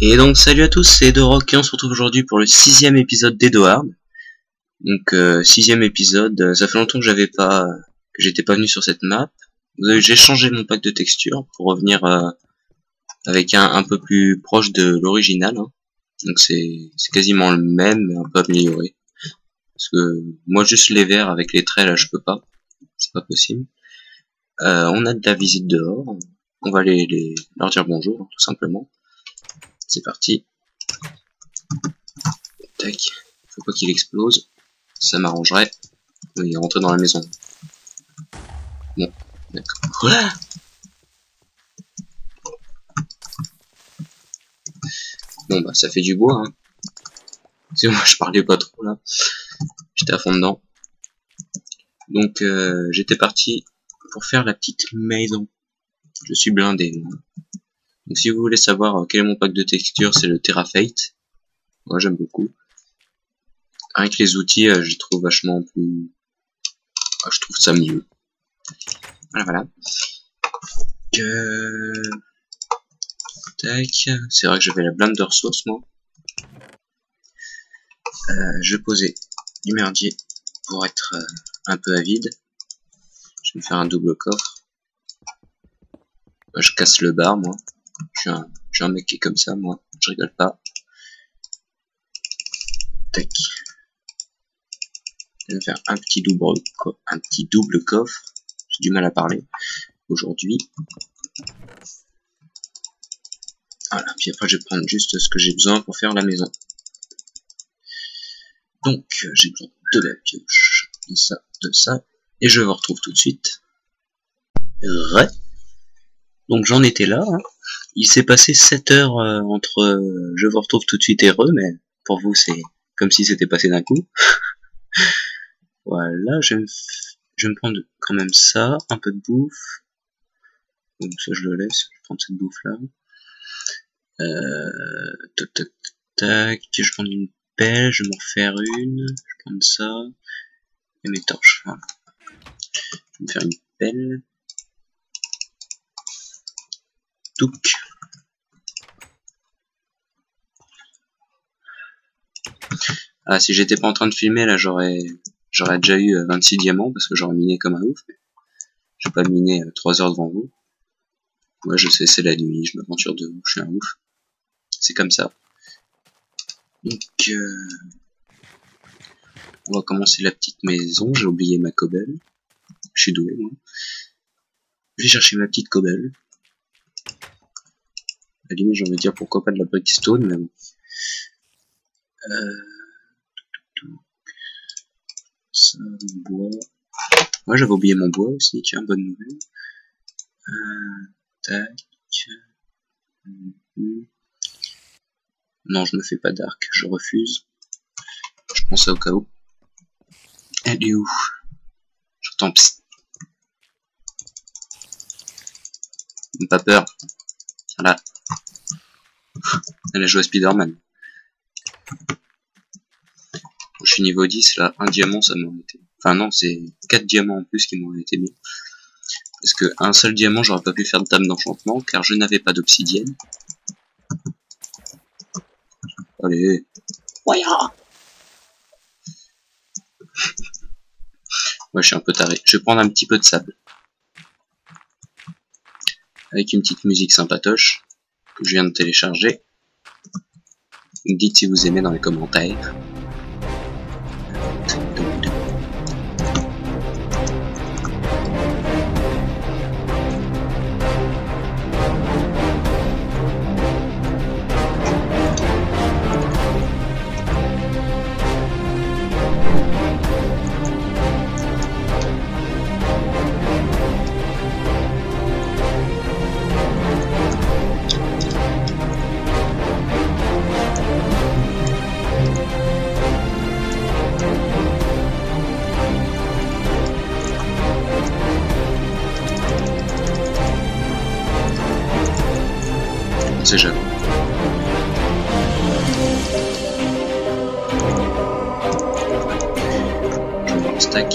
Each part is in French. Et donc salut à tous, c'est Edorock et on se retrouve aujourd'hui pour le 6e épisode d'Edoard. Donc 6e épisode, ça fait longtemps que j'étais pas venu sur cette map. J'ai changé mon pack de texture pour revenir avec un peu plus proche de l'original. Hein. Donc c'est quasiment le même, mais un peu amélioré. Parce que moi juste les verts avec les traits là je peux pas, c'est pas possible. On a de la visite dehors, on va leur dire bonjour hein, tout simplement. C'est parti. Tac. Faut pas qu'il explose. Ça m'arrangerait. Il est rentré dans la maison. Bon. D'accord. Bon bah ça fait du bois. Hein. Moi je parlais pas trop là. J'étais à fond dedans. Donc j'étais parti pour faire la petite maison. Je suis blindé. Donc si vous voulez savoir quel est mon pack de texture, c'est le TerraFate. Moi j'aime beaucoup. Avec les outils, je trouve vachement plus... Ah, je trouve ça mieux. Voilà, voilà. Tac. C'est vrai que j'avais la blâme de ressources, moi. Je vais poser du merdier pour être un peu avide. Je vais me faire un double coffre. Je casse le bar, moi. Je suis un mec qui est comme ça, moi. Je rigole pas. Tac. Je vais faire un petit double coffre. J'ai du mal à parler aujourd'hui. Voilà. Puis après, je vais prendre juste ce que j'ai besoin pour faire la maison. Donc, j'ai besoin de la pioche, de ça, et je vous retrouve tout de suite. Ouais. Donc j'en étais là, hein. Il s'est passé 7 heures entre je vous retrouve tout de suite et re, mais pour vous c'est comme si c'était passé d'un coup. Voilà, je vais me prendre quand même ça, un peu de bouffe. Donc ça je le laisse, je vais prendre cette bouffe là. Tac tac tac, je prends une pelle, je vais m'en refaire une, je prends ça, et mes torches, voilà. Je vais me faire une pelle. Donc, ah, si j'étais pas en train de filmer là j'aurais déjà eu 26 diamants parce que j'aurais miné comme un ouf. J'ai pas miné 3 heures devant vous. Ouais je sais c'est la nuit, je m'aventure de ouf, je suis un ouf. C'est comme ça. Donc on va commencer la petite maison, j'ai oublié ma cobble. Je suis doué moi. Je vais chercher ma petite cobble. À la limite, j'ai envie de dire pourquoi pas de la brickstone, même. Ça, mon bois. Moi, j'avais oublié mon bois aussi, tiens, bonne nouvelle. Tac. Non, je me fais pas d'arc, je refuse. Je prends ça au cas où. Elle est où? J'entends psst. Pas peur. Voilà. Elle a joué à Spider-Man. Je suis niveau 10 là, un diamant ça m'aurait été. Enfin non, c'est 4 diamants en plus qui m'auraient été mis. Parce que un seul diamant j'aurais pas pu faire de dame d'enchantement car je n'avais pas d'obsidienne. Allez. Voilà. Ouais je suis un peu taré. Je vais prendre un petit peu de sable. Avec une petite musique sympatoche que je viens de télécharger. Dites si vous aimez dans les commentaires. Jamais. Je me stack.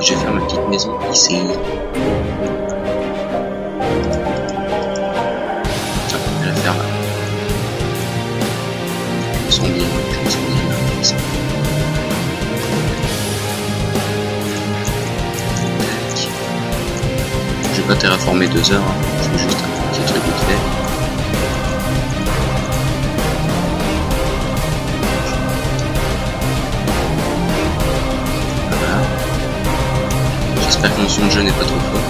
Je vais faire ma petite maison ici. pas terraformer 2 heures, hein. C'est juste un petit truc vite fait. J'espère que mon son de jeu n'est pas trop fort.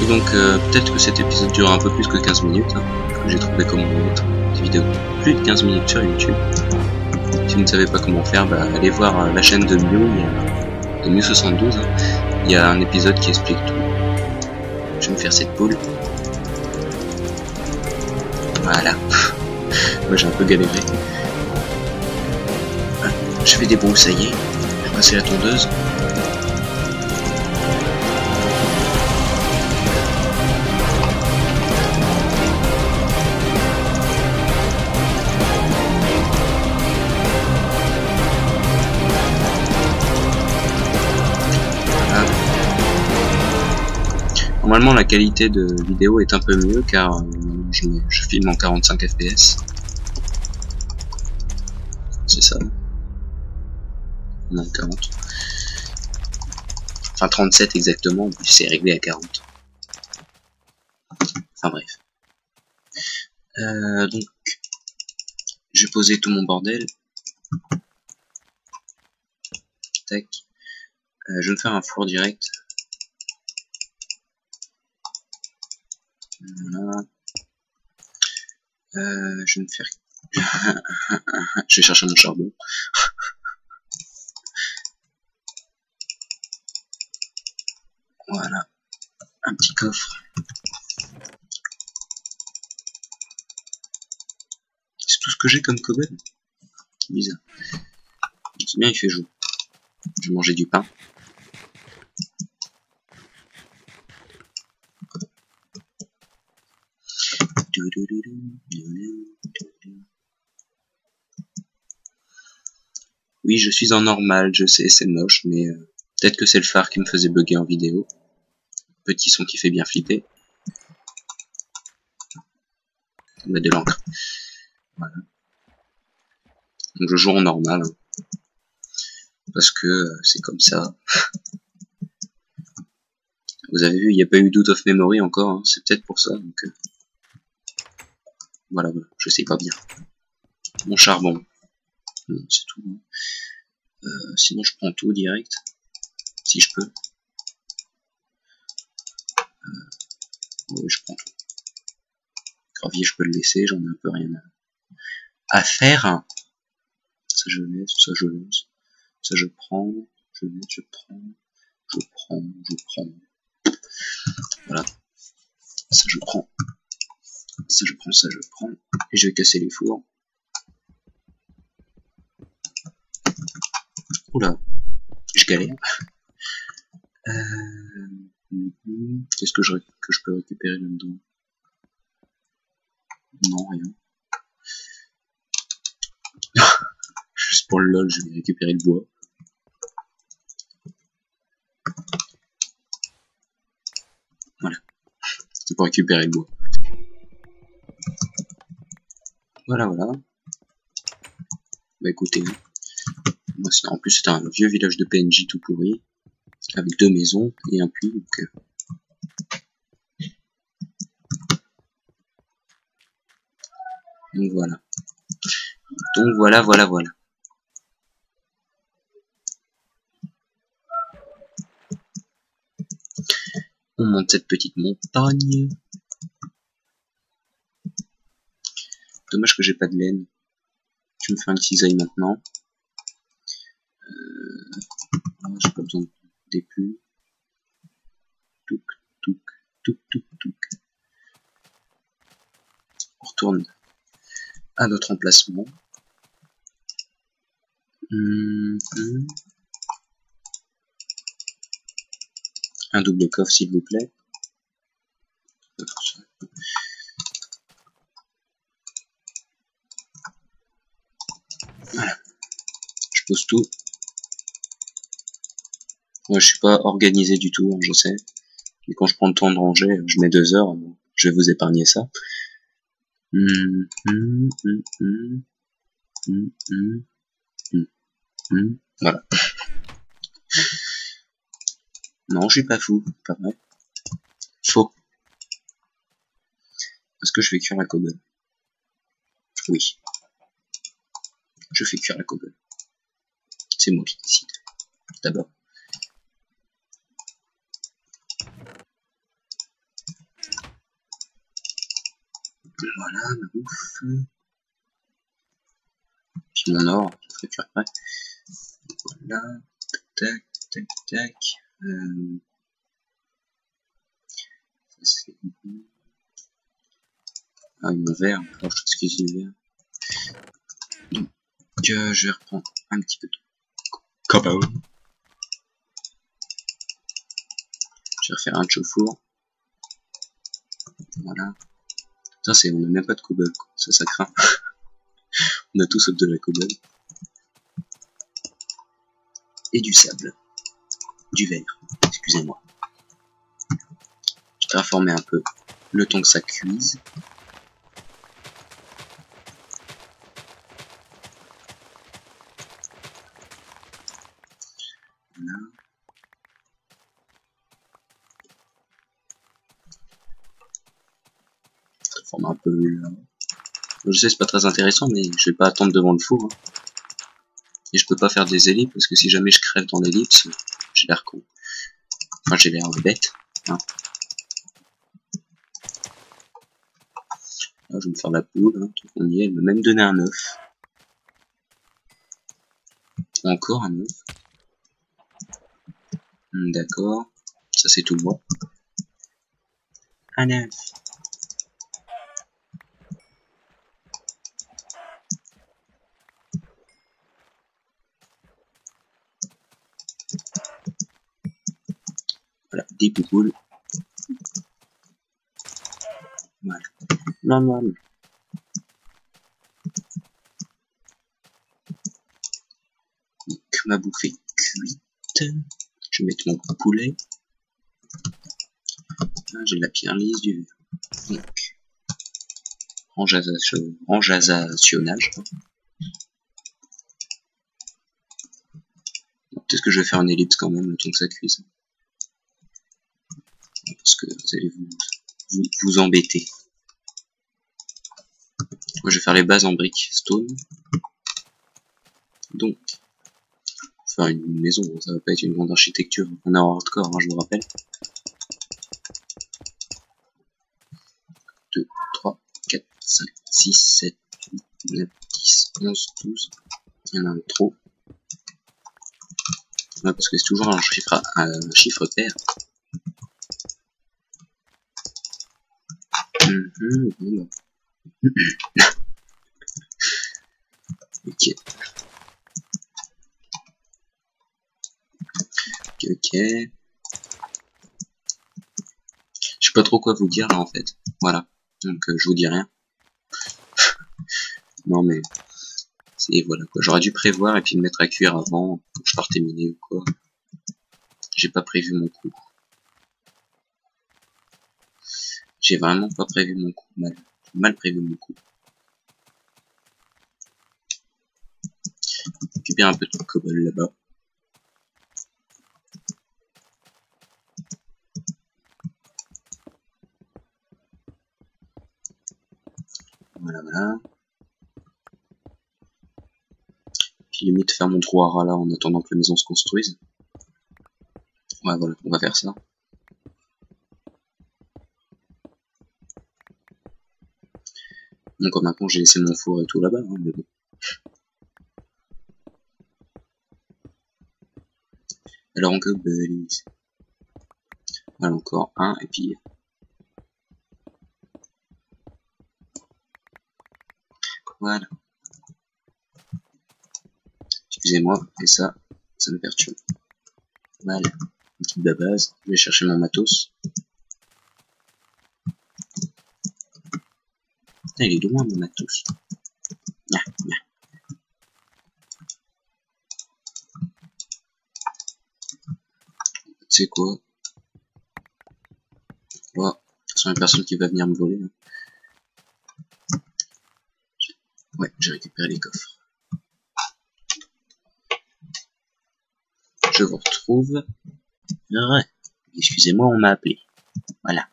Et donc peut-être que cet épisode dure un peu plus que 15 minutes. Hein, que j'ai trouvé comment mettre des vidéos plus de 15 minutes sur YouTube. Si vous ne savez pas comment faire, bah, allez voir la chaîne de Mio, de Mio 72. Hein. Il y a un épisode qui explique tout. Je vais me faire cette boule. Voilà. Moi j'ai un peu galéré. Je fais des broussailles. Je vais passer la tondeuse. Voilà. Normalement, la qualité de vidéo est un peu mieux car je filme en 45 fps. C'est ça. Non, 40. Enfin 37 exactement, c'est réglé à 40. Enfin bref. Donc, j'ai posé tout mon bordel. Tac. Je vais me faire un four direct. Voilà. Je vais me faire... je vais chercher mon charbon. Voilà, un petit coffre. C'est tout ce que j'ai comme cobble. C'est bizarre. C'est bien, il fait jour. Je vais manger du pain. Oui, je suis en normal, je sais, c'est moche, mais... peut-être que c'est le phare qui me faisait bugger en vidéo. Petit son qui fait bien flipper. On met de l'encre. Voilà. Donc je joue en normal. Hein. Parce que c'est comme ça. Vous avez vu, il n'y a pas eu d'out of memory encore. Hein. C'est peut-être pour ça. Donc, voilà, voilà, je sais pas bien. Mon charbon. C'est tout. Hein. Sinon je prends tout direct. Si je peux. Oui, je prends tout. Gravier, je peux le laisser, j'en ai un peu rien à faire. Ça je laisse, ça je laisse. Ça je prends, je laisse, je prends, je prends, je prends. Voilà. Ça je prends. Ça je prends, ça je prends. Et je vais casser les fours. Oula, je galère. Qu'est-ce que je peux récupérer là-dedans? Non, rien. Juste pour le lol, je vais récupérer le bois. Voilà. C'est pour récupérer le bois. Voilà, voilà. Bah écoutez, moi, en plus c'est un vieux village de PNJ tout pourri. Avec 2 maisons et un puits. Donc... donc voilà. Donc voilà, voilà, voilà. On monte cette petite montagne. Dommage que j'ai pas de laine. Je vais me faire une cisaille maintenant. J'ai pas besoin de... des plumes. Touk, touk, touk, touk, touk. On retourne à notre emplacement. Un double coffre, s'il vous plaît. Voilà. Je pose tout. Moi je suis pas organisé du tout, hein, je sais. Mais quand je prends le temps de ranger, je mets 2 heures. Bon, je vais vous épargner ça. Voilà. Non, je suis pas fou, pas vrai. Faux. Est-ce que je vais cuire la cobble? Oui. Je fais cuire la cobble. C'est moi qui décide. D'abord. Voilà, ma bouffe. Puis mon or, je ferai cuire après. Voilà. Tac, tac, tac. Ça c'est bon. Ah, mon verre. Alors, je trouve ce qu'il y a du verre. Donc, je reprends un petit peu de cobble. Je vais refaire un chauffe-four. Voilà. Putain, c'est, on n'a même pas de cobble. Ça craint. On a tout sauf de la cobble. Et du sable. Du verre. Excusez-moi. Je terraforme un peu le temps que ça cuise. Forme un peu là. Je sais c'est pas très intéressant mais je vais pas attendre devant le four hein. Et je peux pas faire des ellipses parce que si jamais je crève dans l'ellipse j'ai l'air con, enfin j'ai l'air bête hein. Là, je vais me faire la poule hein. Tout on y est, elle m'a même donné un œuf, encore un œuf, d'accord, ça c'est tout bon, un œuf. Voilà, des poupoules. Voilà. Non, non, non. Donc, ma bouffe est cuite. Je vais mettre mon poulet. Ah, j'ai la pierre lisse du verre. Donc, range à sillonnage. Peut-être que je vais faire une ellipse quand même le temps que ça cuise. Parce que vous allez vous embêter. Moi je vais faire les bases en briques stone. Donc, faire une maison, ça va pas être une grande architecture. On est en hardcore, hein, je vous rappelle. 2, 3, 4, 5, 6, 7, 8, 9, 10, 11, 12. Il y en a un trop. Ouais, parce que c'est toujours un chiffre pair. Ok. Ok. Je sais pas trop quoi vous dire là en fait. Voilà. Donc je vous dis rien. Non mais c'est voilà quoi. J'aurais dû prévoir et puis me mettre à cuire avant quand je partais miner ou quoi. J'ai pas prévu mon coup. J'ai vraiment pas prévu mon coup, mal prévu mon coup. Je récupère un peu de cobble là-bas. Voilà, voilà. Puis limite faire mon trou à ras là en attendant que la maison se construise. Ouais, voilà, on va faire ça. Donc maintenant j'ai laissé mon four et tout là-bas, hein, mais bon. Alors on cobble. Voilà encore un et puis. Voilà. Excusez-moi, et ça me perturbe. Voilà, une petite babase, je vais chercher mon matos. Putain, il est loin mon matos. Nya, nya. Tu sais quoi? Oh, de toute façon, il n'y a personne qui va venir me voler. Hein. Ouais, j'ai récupéré les coffres. Je vous retrouve. Ouais. Excusez-moi, on m'a appelé. Voilà.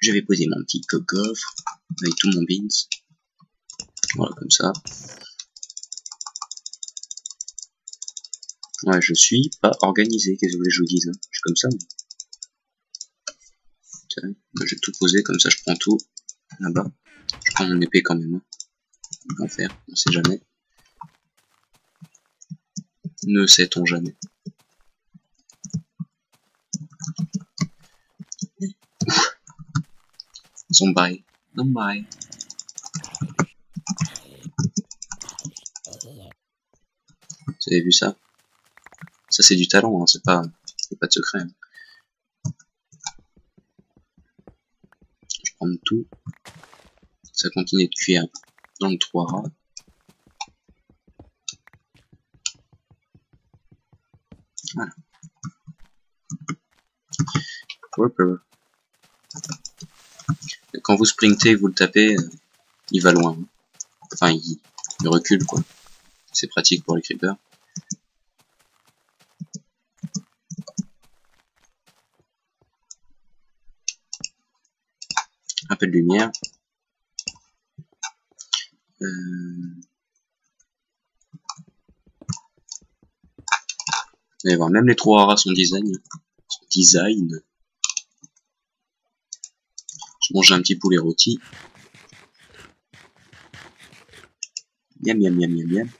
Je vais poser mon petit coffre avec tout mon beans. Voilà, comme ça. Ouais, je suis pas organisé, qu'est-ce que vous voulez que je vous dise, hein. Je suis comme ça. Moi. Je vais tout poser, comme ça je prends tout là-bas. Je prends mon épée quand même. Hein. On va faire, on sait jamais. Ne sait-on jamais. Zombie. Zombie. Vous avez vu ça? Ça c'est du talent, hein. c'est pas de secret. Hein. Je prends tout. Ça continue de cuire dans le 3A. Voilà. Quand vous sprintez, vous le tapez, il va loin. Hein. Enfin, il recule quoi. C'est pratique pour les creepers. Un peu de lumière. Vous allez voir, même les trois haras sont design. Son design. Je mange un petit poulet rôti. Miam, miam, miam, miam, miam.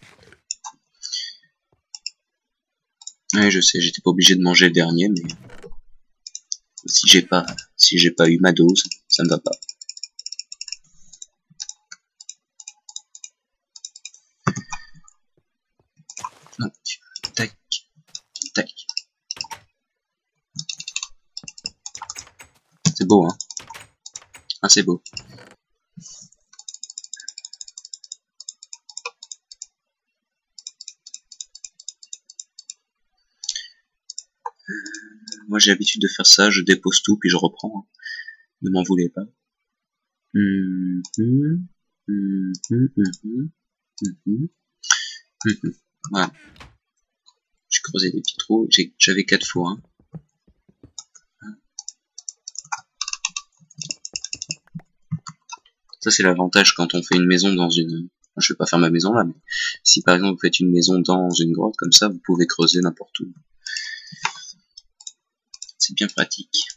Ouais, je sais, j'étais pas obligé de manger le dernier, mais si j'ai pas eu ma dose, ça me va pas. Donc, tac, tac. C'est beau, hein? Ah, c'est beau. Moi j'ai l'habitude de faire ça, je dépose tout puis je reprends. Ne m'en voulez pas. Voilà. J'ai creusé des petits trous, j'avais 4 fois. Hein. Ça c'est l'avantage quand on fait une maison dans une... Je vais pas faire ma maison là, mais si par exemple vous faites une maison dans une grotte comme ça, vous pouvez creuser n'importe où. C'est bien pratique.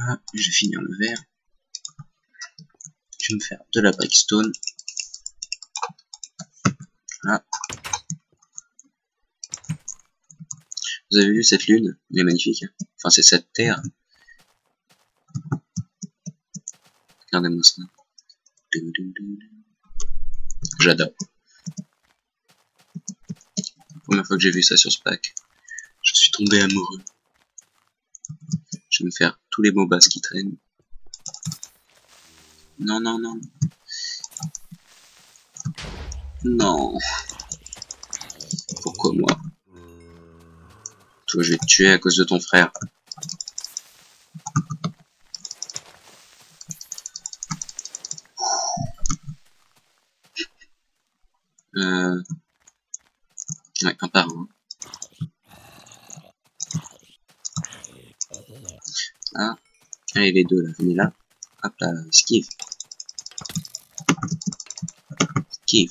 Ah, je vais finir le verre. Je vais me faire de la brickstone. Voilà. Vous avez vu cette lune? Elle est magnifique. Enfin, c'est cette terre. Regardez-moi ça. J'adore. Première fois que j'ai vu ça sur ce pack, je suis tombé amoureux. Je vais me faire tous les mobas qui traînent. Non, non, non. Non. Pourquoi moi? Toi, je vais te tuer à cause de ton frère. Ouais, un par un. Ah, allez les deux là, venez là. Hop là, esquive. Esquive.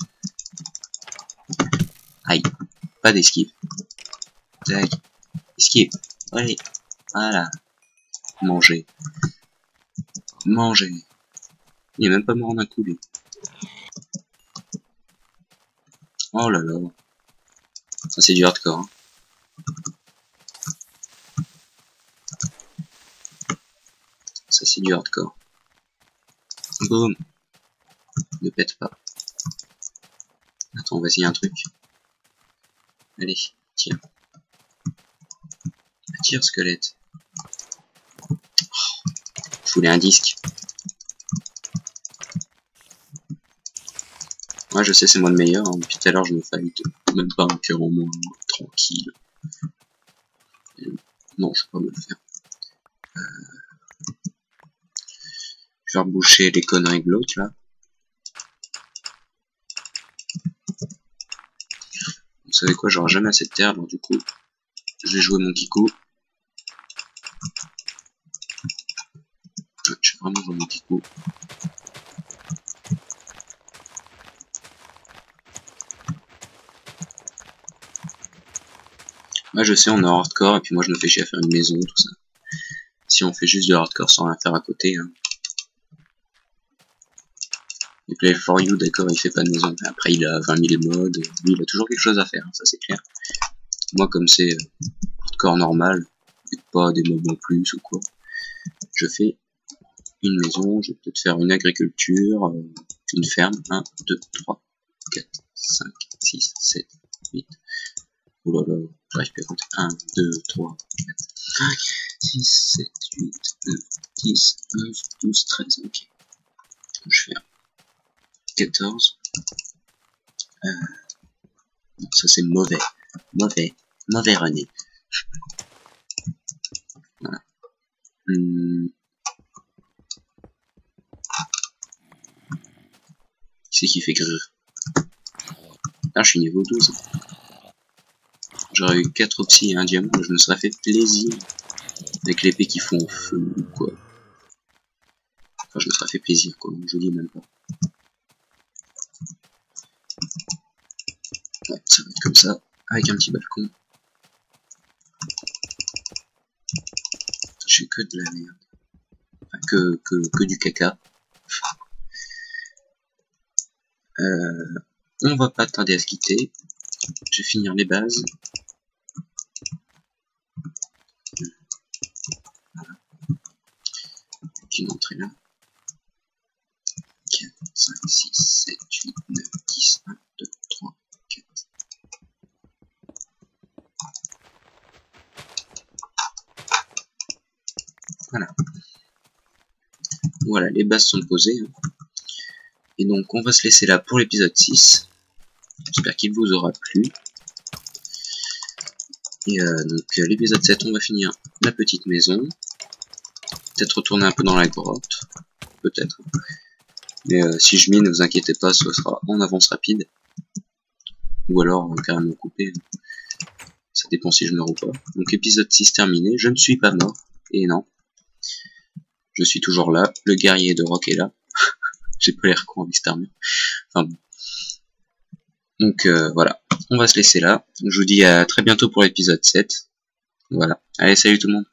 Aïe, pas d'esquive. Tac, esquive. Allez, voilà. Manger. Manger. Il est même pas mort en un coup lui. Oh là là, ça c'est du hardcore. Hein. Ça c'est du hardcore. Boum. Ne pète pas. Attends, on va essayer un truc. Allez, tire. Tire squelette. Oh, je voulais un disque. Moi je sais c'est moi le meilleur, hein. Depuis tout à l'heure je me fight, même pas un cœur au moins, tranquille. Non je peux pas me le faire. Je vais reboucher les conneries de l'autre là. Vous savez quoi, j'aurai jamais assez de terre, donc du coup, je vais jouer mon Kiko. Je vais vraiment jouer mon Kiko. Ah, je sais, on est en hardcore, et puis moi je me fais chier à faire une maison, tout ça. Si on fait juste de hardcore sans rien faire à côté. Hein. Et Play for You, d'accord, il fait pas de maison. Mais après, il a 20 000 mods. Lui, il a toujours quelque chose à faire, ça c'est clair. Moi, comme c'est hardcore normal, et pas des mobs en plus ou quoi, je fais une maison. Je vais peut-être faire une agriculture, une ferme. 1, 2, 3, 4, 5, 6, 7, 8. Oh là là, j'arrive plus à compter. 1, 2, 3, 4, 5, 6, 7, 8, 9, 10, 11, 12, 13, ok. Je fais 14. Non, ça c'est mauvais. Mauvais René. Voilà. C'est qui fait grrr. Ah, je suis niveau 12. J'aurais eu 4 psy et un diamant, je me serais fait plaisir avec l'épée qui font feu ou quoi. Enfin, je me serais fait plaisir quoi, je dis même pas. Ouais, ça va être comme ça, avec un petit balcon. J'ai que de la merde. Enfin, que du caca. On va pas tarder à se quitter. Je vais finir les bases. Voilà. Qui m'entraîne là. 4, 5, 6, 7, 8, 9, 10, 1, 2, 3, 4. Voilà. Voilà, les bases sont posées. Et donc on va se laisser là pour l'épisode 6. J'espère qu'il vous aura plu. Et donc l'épisode 7, on va finir la petite maison. Peut-être retourner un peu dans la grotte. Peut-être. Mais si je mine, ne vous inquiétez pas, ce sera en avance rapide. Ou alors carrément coupé. Ça dépend si je meurs ou pas. Donc épisode 6 terminé. Je ne suis pas mort. Et non. Je suis toujours là. Le guerrier Edorock est là. J'ai pas l'air con avec cette armure. Enfin bon. Donc voilà, on va se laisser là. Je vous dis à très bientôt pour l'épisode 7. Voilà, allez, salut tout le monde.